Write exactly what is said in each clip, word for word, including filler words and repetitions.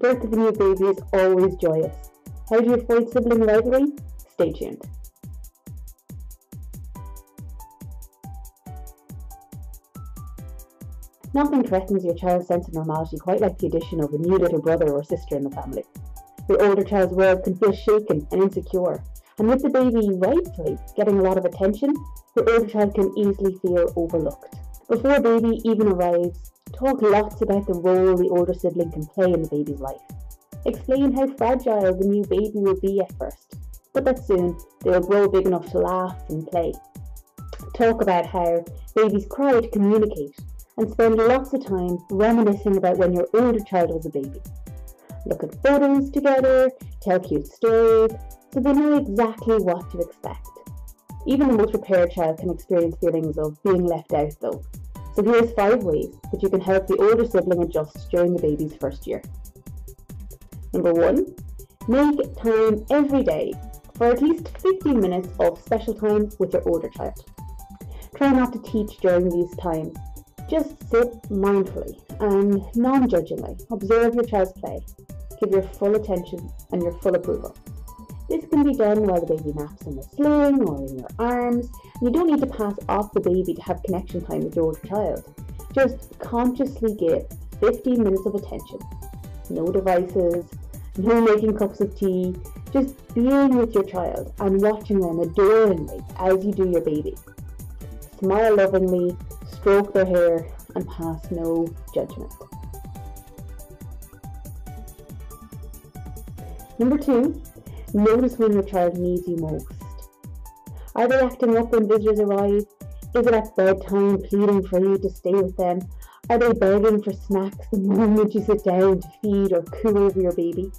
birth of a new baby is always joyous. How do you avoid sibling rivalry? Stay tuned. Nothing threatens your child's sense of normality quite like the addition of a new little brother or sister in the family. Your older child's world can feel shaken and insecure, and with the baby rightfully getting a lot of attention, your older child can easily feel overlooked. Before a baby even arrives, talk lots about the role the older sibling can play in the baby's life. Explain how fragile the new baby will be at first, but that soon they will grow big enough to laugh and play. Talk about how babies cry to communicate, and spend lots of time reminiscing about when your older child was a baby. Look at photos together, tell cute stories, so they know exactly what to expect. Even the most prepared child can experience feelings of being left out though. So here's five ways that you can help the older sibling adjust during the baby's first year. Number one, make time every day for at least fifteen minutes of special time with your older child. Try not to teach during these times. Just sit mindfully and non-judgingly, observe your child's play, give your full attention and your full approval. This can be done while the baby naps in the sling or in your arms, and you don't need to pass off the baby to have connection time with your older child. Just consciously give fifteen minutes of attention. No devices, no making cups of tea, just being with your child and watching them adoringly as you do your baby. Smile lovingly, stroke their hair and pass no judgment. Number two, notice when your child needs you most. Are they acting up when visitors arrive? Is it at bedtime pleading for you to stay with them? Are they begging for snacks the moment you sit down to feed or coo over your baby?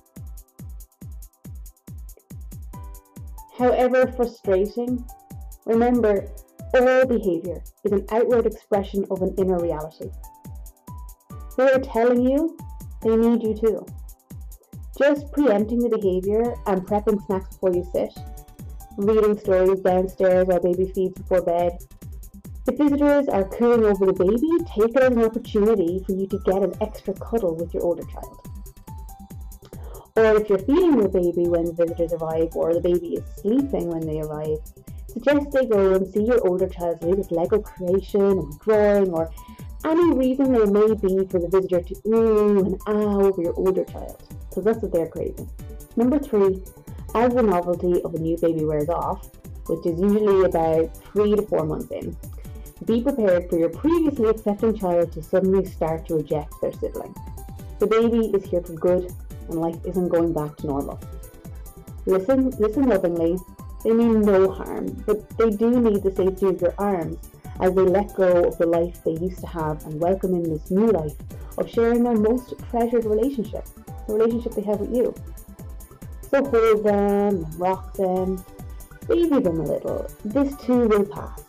However frustrating, remember, all behaviour is an outward expression of an inner reality. They are telling you they need you too. Just preempting the behaviour and prepping snacks before you sit, reading stories downstairs while baby feeds before bed. If visitors are cooing over the baby, take it as an opportunity for you to get an extra cuddle with your older child. Or if you're feeding your baby when visitors arrive or the baby is sleeping when they arrive, suggest they go and see your older child's latest Lego creation or drawing or any reason there may be for the visitor to ooh and ah over your older child, because that's what they're craving. Number three, as the novelty of a new baby wears off, which is usually about three to four months in, be prepared for your previously accepting child to suddenly start to reject their sibling. The baby is here for good and life isn't going back to normal. Listen, listen lovingly. They mean no harm, but they do need the safety of your arms as they let go of the life they used to have and welcome in this new life of sharing their most treasured relationship, the relationship they have with you. So hold them, rock them, baby them a little. This too will pass.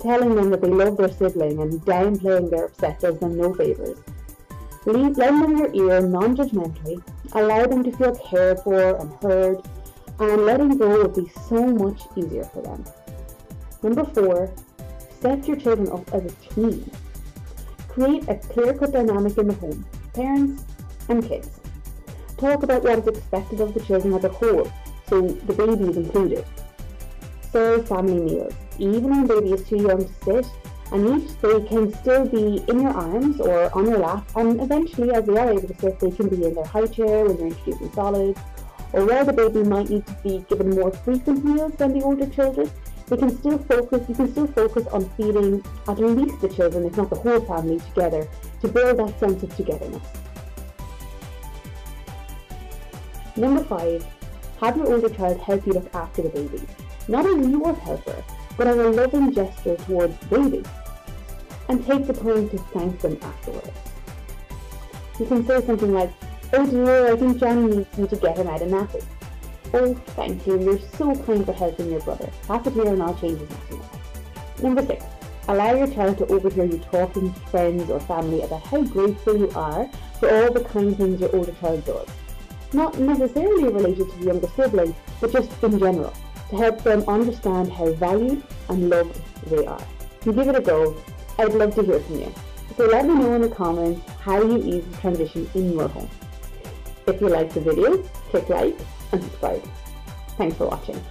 Telling them that they love their sibling and downplaying their upset does them no favours. Lend them your ear non-judgmentally, allow them to feel cared for and heard, and letting go will be so much easier for them. Number four, set your children up as a team. Create a clear-cut dynamic in the home, parents and kids. Talk about what is expected of the children as a whole, so the baby is included. Serve family meals, even when the baby is too young to sit, and each they can still be in your arms or on your lap, and eventually, as they are able to sit, they can be in their high chair when you're introducing solids. Or where the baby might need to be given more frequent meals than the older children, they can still focus, you can still focus on feeding at least the children, if not the whole family, together to build that sense of togetherness. Number five, have your older child help you look after the baby, not as your helper, but as a loving gesture towards the baby, and take the time to thank them afterwards. You can say something like, "Oh dear, I think Johnny needs me to get him out of napping." "Oh, thank you, you're so kind for helping your brother. Pass it here and I'll change his napping." Number six, allow your child to overhear you talking to friends or family about how grateful you are for all the kind things your older child does. Not necessarily related to the younger sibling, but just in general, to help them understand how valued and loved they are. You give it a go. I'd love to hear from you. So let me know in the comments how you ease the transition in your home. If you like the video, click like and subscribe. Thanks for watching.